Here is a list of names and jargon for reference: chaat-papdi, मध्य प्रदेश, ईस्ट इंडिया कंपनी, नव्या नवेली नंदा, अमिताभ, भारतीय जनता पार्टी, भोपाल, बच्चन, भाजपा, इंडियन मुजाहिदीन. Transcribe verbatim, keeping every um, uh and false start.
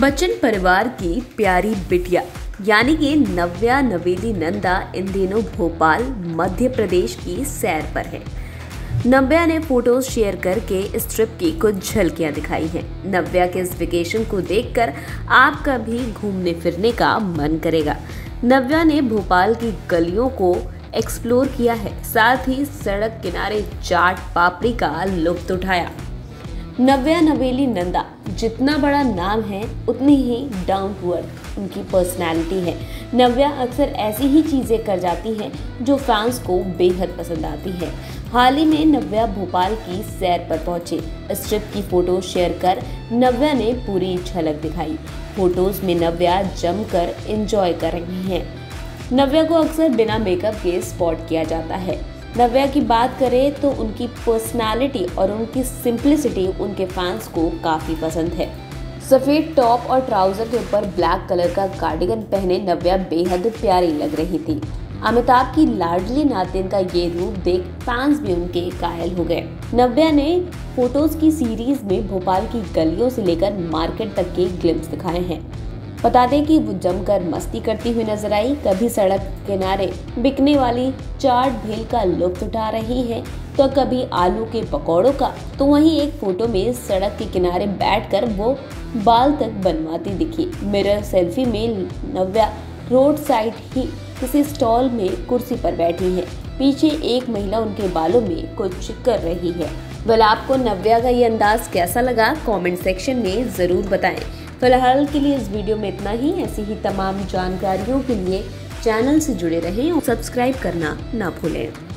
बच्चन परिवार की प्यारी बिटिया यानी कि नव्या नवेली नंदा इन दिनों भोपाल मध्य प्रदेश की सैर पर है। नव्या ने फोटोज शेयर करके इस ट्रिप की कुछ झलकियां दिखाई हैं। नव्या के इस वेकेशन को देखकर आपका भी घूमने फिरने का मन करेगा। नव्या ने भोपाल की गलियों को एक्सप्लोर किया है, साथ ही सड़क किनारे चाट पापड़ी का लुत्फ उठाया। नव्या नवेली नंदा जितना बड़ा नाम है उतनी ही डाउन टू अर्थ उनकी पर्सनैलिटी है। नव्या अक्सर ऐसी ही चीज़ें कर जाती हैं जो फैंस को बेहद पसंद आती है। हाल ही में नव्या भोपाल की सैर पर पहुंचे। इस ट्रिप की फ़ोटो शेयर कर नव्या ने पूरी झलक दिखाई। फोटोज़ में नव्या जमकर एंजॉय कर रही हैं। नव्या को अक्सर बिना मेकअप के स्पॉट किया जाता है। नव्या की बात करें तो उनकी पर्सनालिटी और उनकी सिंप्लिसिटी उनके फैंस को काफ़ी पसंद है। सफ़ेद टॉप और ट्राउज़र के ऊपर ब्लैक कलर का कार्डिगन पहने नव्या बेहद प्यारी लग रही थी। अमिताभ की लाडली नातिन का ये रूप देख फैंस भी उनके कायल हो गए। नव्या ने फोटोज़ की सीरीज़ में भोपाल की गलियों से लेकर मार्केट तक के ग्लिम्स दिखाए हैं। बता दें कि वो जमकर मस्ती करती हुई नजर आई, कभी सड़क किनारे बिकने वाली चाट भेल का लुत्फ उठा रही है तो कभी आलू के पकौड़ों का, तो वहीं एक फोटो में सड़क के किनारे बैठकर वो बाल तक बनवाती दिखी। मिरर सेल्फी में नव्या रोड साइड ही किसी स्टॉल में कुर्सी पर बैठी है, पीछे एक महिला उनके बालों में कुछ कर रही है। भला आपको नव्या का ये अंदाज कैसा लगा, कॉमेंट सेक्शन में ज़रूर बताएं। फिलहाल के लिए इस वीडियो में इतना ही। ऐसी ही तमाम जानकारियों के लिए चैनल से जुड़े रहें और सब्सक्राइब करना ना भूलें।